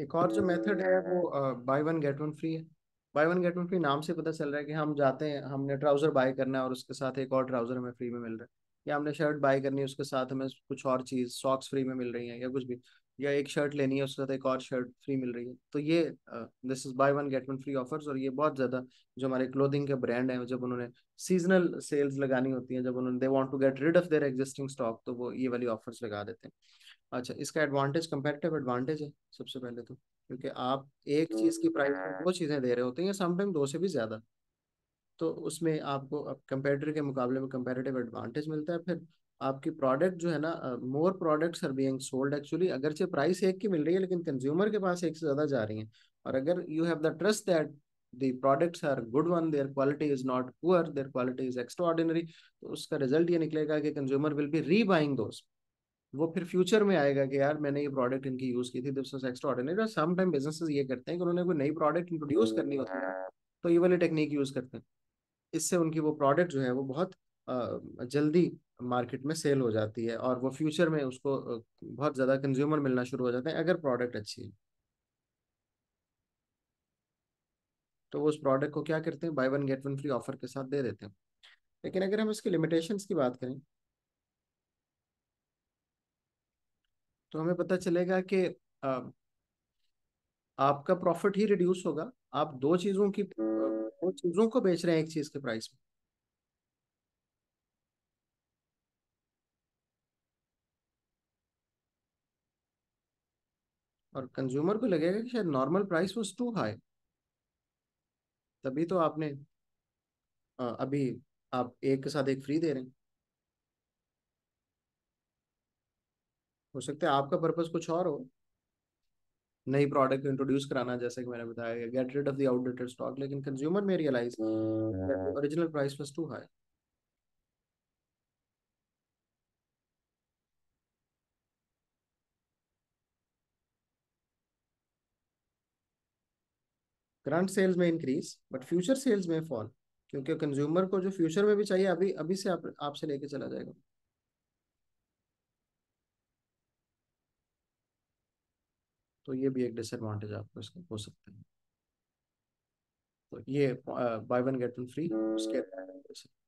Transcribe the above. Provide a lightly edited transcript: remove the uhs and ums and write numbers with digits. एक और जो मेथड है वो buy one get one free है। Buy one get one free नाम से पता चल रहा है कि हम जाते हैं, हमने ट्राउजर बाय करना है और उसके साथ एक और ट्राउजर हमें फ्री में मिल रहा है, या हमने शर्ट बाय करनी है उसके साथ हमें कुछ और चीज सॉक्स फ्री में मिल रही है या कुछ भी, या एक शर्ट लेनी है उसके साथ एक और शर्ट फ्री मिल रही है। तो ये this is buy one get one free offers. और ये बहुत ज्यादा जो हमारे क्लोथिंग के ब्रांड हैं जब उन्होंने सीजनल सेल्स लगानी होती है, जब उन्होंने they want to get rid of their existing stock, तो वो ये वाली ऑफर्स लगा देते हैं। अच्छा, इसका एडवांटेज कंपेरेटिव एडवांटेज है सबसे पहले तो, क्योंकि आप एक चीज की प्राइस में दो चीजें दे रहे होते हैं या समटाइम दो से भी ज्यादा, तो उसमें आपको कंपेटिटर के मुकाबले में कंपेरेटिव एडवांटेज मिलता है। फिर आपकी प्रोडक्ट जो है ना, more products are being sold actually, अगरचे प्राइस एक की मिल रही है लेकिन कंज्यूमर के पास एक से ज्यादा जा रही है। और अगर you have the trust that the products are good one, their quality is not poor, their quality is extraordinary, तो उसका रिजल्ट ये निकलेगा कि consumer will be rebuying those. वो फिर फ्यूचर में आएगा कि यार मैंने ये प्रोडक्ट इनकी यूज की थी, this was extraordinary. Some time businesses ये करते हैं कि उन्होंने कोई नई प्रोडक्ट इंट्रोड्यूस करनी होती है तो ये वाली टेक्निक यूज करते हैं, इससे उनकी वो प्रोडक्ट जो है वो बहुत जल्दी मार्केट में सेल हो जाती है और वो फ्यूचर में उसको बहुत ज़्यादा कंज्यूमर मिलना शुरू हो जाते हैं। अगर प्रोडक्ट अच्छी है तो वो उस प्रोडक्ट को क्या करते हैं, buy one get one free offer के साथ दे देते हैं। लेकिन अगर हम इसके लिमिटेशंस की बात करें तो हमें पता चलेगा कि आपका प्रॉफिट ही रिड्यूस होगा। आप दो चीजों को बेच रहे हैं एक चीज के प्राइस में, और कंज्यूमर को लगेगा कि शायद normal price was too high, तभी तो आपने अभी आप एक के साथ एक फ्री दे रहे हैं। हो सकता है आपका पर्पस कुछ और हो, नई प्रोडक्ट इंट्रोड्यूस कराना, जैसे कि मैंने बताया get rid of the outdated stock, लेकिन कंज्यूमर में realise original price was too high. Current sales में इंक्रीज बट फ्यूचर सेल्स में फॉल, क्योंकि कंज्यूमर को जो फ्यूचर में भी चाहिए अभी अभी से आपसे लेके चला जाएगा। तो ये भी एक डिसएडवांटेज आपको इसका हो सकता है। तो ये buy one get one free उसके